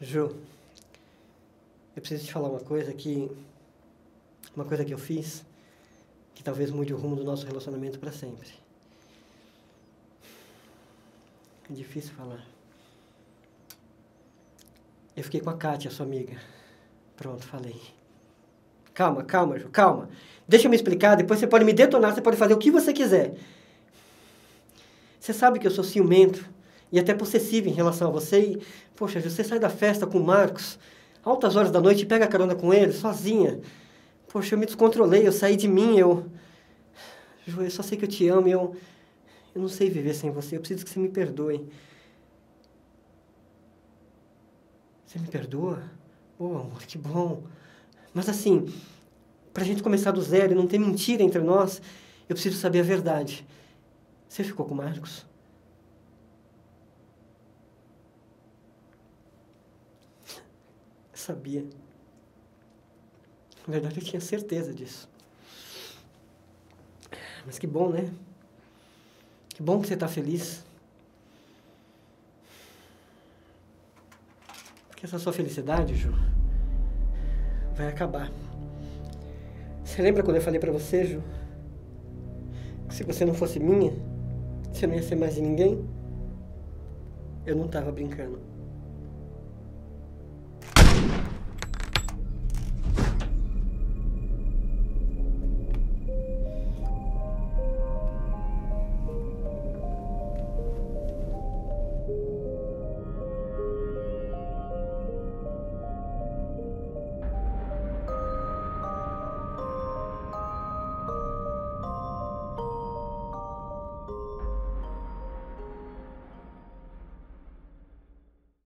Ju, eu preciso te falar uma coisa que eu fiz, que talvez mude o rumo do nosso relacionamento para sempre. É difícil falar. Eu fiquei com a Kátia, sua amiga. Pronto, falei. Calma, calma, Ju, calma. Deixa eu me explicar, depois você pode me detonar, você pode fazer o que você quiser. Você sabe que eu sou ciumento e até possessivo em relação a você e, poxa, Ju, você sai da festa com o Marcos, altas horas da noite, pega a carona com ele, sozinha. Poxa, eu me descontrolei, eu saí de mim, Ju, eu só sei que eu te amo, eu não sei viver sem você, eu preciso que você me perdoe. Você me perdoa? Oh, amor, que bom. Mas assim, pra gente começar do zero e não ter mentira entre nós, eu preciso saber a verdade. Você ficou com o Marcos? Eu sabia. Na verdade, eu tinha certeza disso. Mas que bom, né? Que bom que você tá feliz. Porque essa sua felicidade, Ju, vai acabar. Você lembra quando eu falei pra você, Ju, que se você não fosse minha, você não ia ser mais de ninguém? Eu não tava brincando.